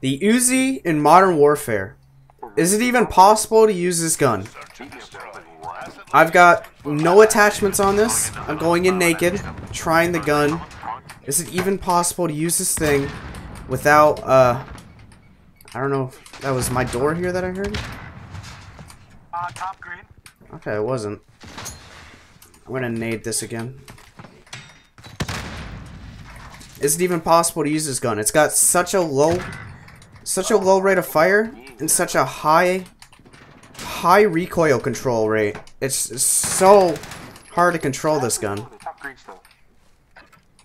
The Uzi in Modern Warfare. Is it even possible to use this gun? I've got no attachments on this. I'm going in naked, trying the gun. Is it even possible to use this thing without, I don't know if that was my door here that I heard? Top green. Okay, it wasn't. I'm gonna nade this again. Is it even possible to use this gun? It's got such a low rate of fire and such a high recoil control rate. It's so hard to control this gun.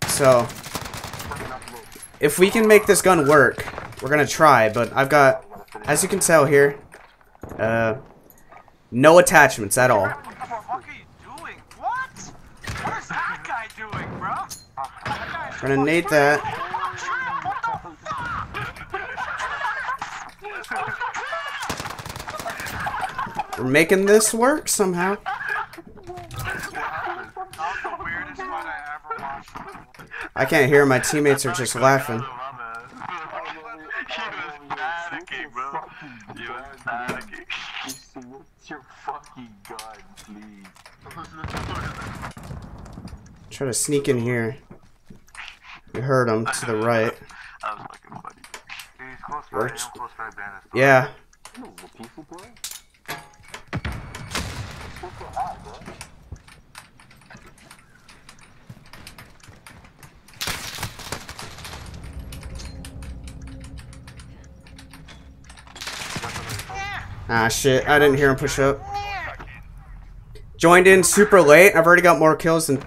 So if we can make this gun work, we're gonna try. But I've got, as you can tell here, no attachments at all. We're gonna nade that. We're making this work somehow. I can't hear. My teammates are just laughing. Try to sneak in here. You heard him to the right. Works. Yeah. Ah, shit. I didn't hear him push up. Joined in super late. I've already got more kills than,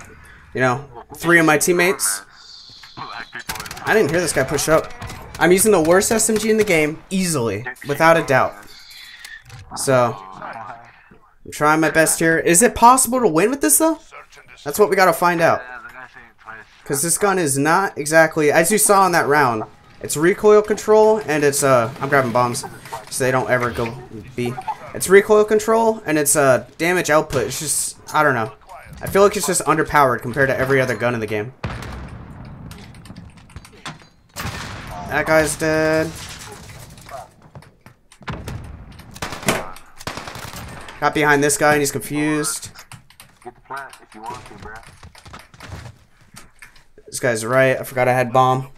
you know, 3 of my teammates. I didn't hear this guy push up. I'm using the worst SMG in the game, easily, without a doubt. So, I'm trying my best here. Is it possible to win with this, though? That's what we gotta find out. Because this gun is not exactly, as you saw in that round, it's recoil control, and it's, I'm grabbing bombs, so they don't ever go B. It's recoil control, and it's, damage output. It's just, I don't know. I feel like it's just underpowered compared to every other gun in the game. That guy's dead. Got behind this guy and he's confused. This guy's right. I forgot I had bomb.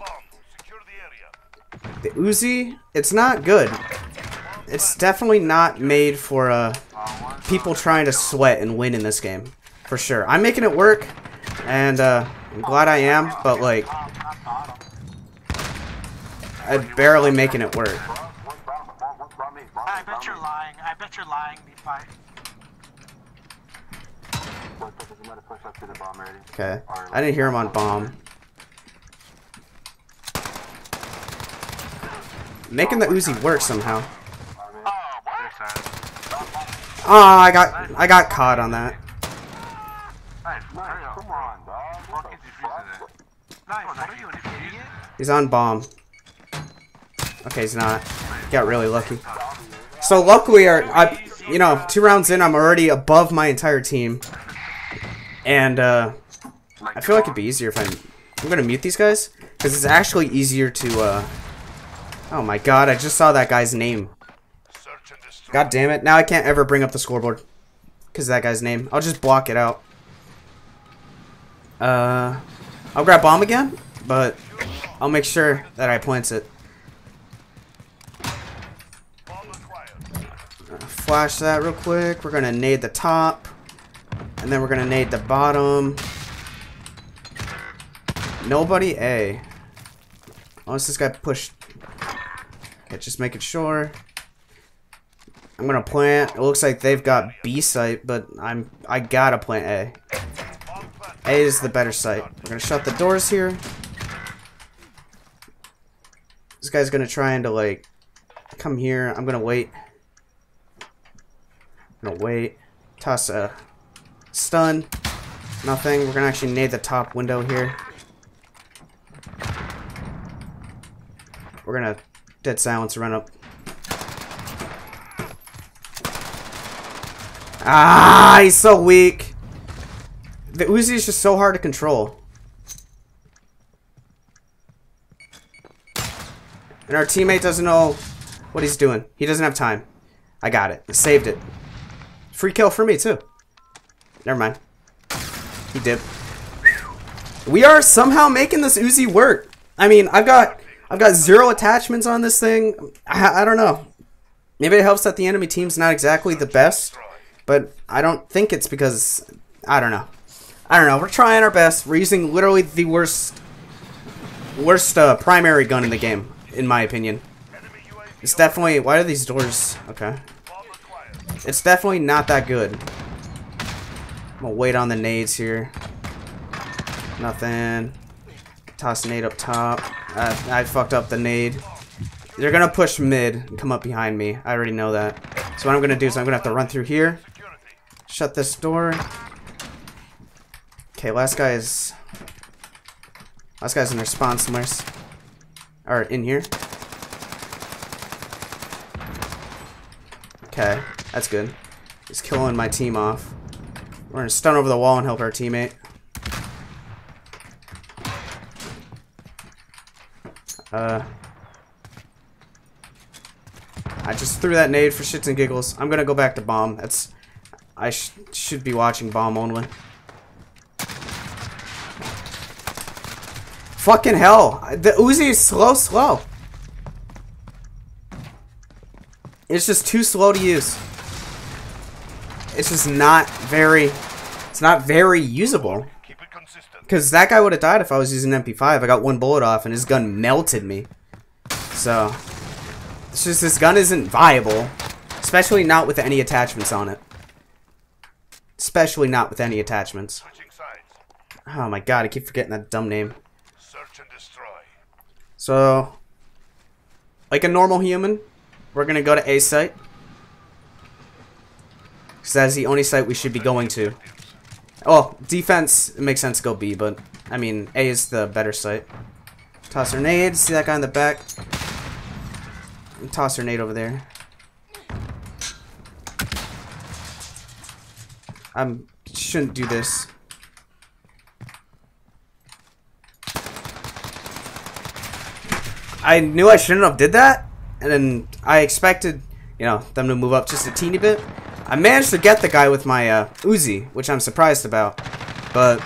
The Uzi, it's not good. It's definitely not made for people trying to sweat and win in this game. For sure. I'm making it work. And I'm glad I am. But like... I'm barely making it work. I bet you're lying. I bet you're lying, MP5. Okay. I didn't hear him on bomb. Making the Uzi work somehow. Ah, I got caught on that. He's on bomb. Okay, he's not. Got really lucky. So luckily, you know, 2 rounds in, I'm already above my entire team, and I feel like it'd be easier if I'm gonna mute these guys because it's actually easier to. Oh my God! I just saw that guy's name. God damn it! Now I can't ever bring up the scoreboard because of that guy's name. I'll just block it out. I'll grab bomb again, but I'll make sure that I plant it. Flash that real quick. We're gonna nade the top, and then we're gonna nade the bottom. Nobody A. Unless this guy pushed. Okay, just making sure. I'm gonna plant. It looks like they've got B site, but I gotta plant A. A is the better site. We're gonna shut the doors here. This guy's gonna try to like come here. I'm gonna wait. No, wait. Toss a stun. Nothing. We're going to actually nade the top window here. We're going to dead silence run up. Ah, he's so weak. The Uzi is just so hard to control. And our teammate doesn't know what he's doing. He doesn't have time. I got it. I saved it. Free kill for me, too. Never mind. He dipped. Whew. We are somehow making this Uzi work. I mean, I've got zero attachments on this thing. I don't know. Maybe it helps that the enemy team's not exactly the best, but I don't think it's because... I don't know. I don't know. We're trying our best. We're using literally the worst primary gun in the game, in my opinion. It's definitely... Why are these doors... Okay. It's definitely not that good. I'm gonna wait on the nades here. Nothing. Toss nade up top. I fucked up the nade. They're gonna push mid and come up behind me. I already know that. So what I'm gonna do is I'm gonna have to run through here. Shut this door. Okay, last guy's in their spawn somewhere. Or in here. Okay, that's good. He's killing my team off. We're gonna stun over the wall and help our teammate. I just threw that nade for shits and giggles. I'm gonna go back to bomb. That's... I should be watching bomb only. Fucking hell! The Uzi is slow. It's just too slow to use. It's just not very... It's not very usable. Because that guy would have died if I was using MP5. I got one bullet off and his gun melted me. So, it's just this gun isn't viable. Especially not with any attachments on it. Especially not with any attachments. Oh my god, I keep forgetting that dumb name. Search and destroy. So, like a normal human, we're going to go to A site. Because that is the only site we should be going to. Oh, defense, it makes sense to go B, but I mean, A is the better site. Toss her nade, see that guy in the back. And toss her nade over there. I shouldn't do this. I knew I shouldn't have did that, and then I expected, you know, them to move up just a teeny bit. I managed to get the guy with my Uzi, which I'm surprised about, but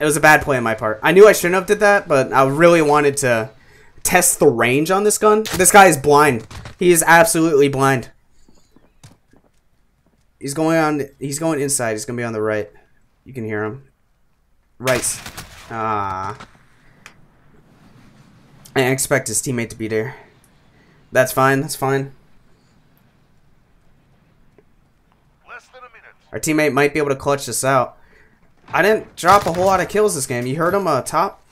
it was a bad play on my part. I knew I shouldn't have did that, but I really wanted to test the range on this gun. This guy is blind. He is absolutely blind. He's going on. He's going inside. He's gonna be on the right. You can hear him. Right. Ah. I didn't expect his teammate to be there. That's fine. That's fine. Our teammate might be able to clutch this out. I didn't drop a whole lot of kills this game. You heard him top?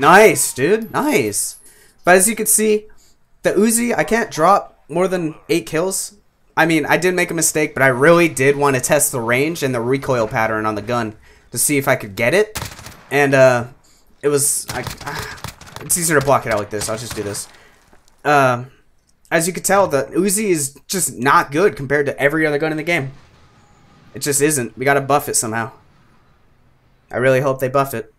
Nice, dude. Nice. But as you can see, the Uzi, I can't drop more than 8 kills. I mean, I did make a mistake, but I really did want to test the range and the recoil pattern on the gun to see if I could get it. And it was... it's easier to block it out like this. I'll just do this. As you can tell, the Uzi is just not good compared to every other gun in the game. It just isn't. We gotta buff it somehow. I really hope they buff it.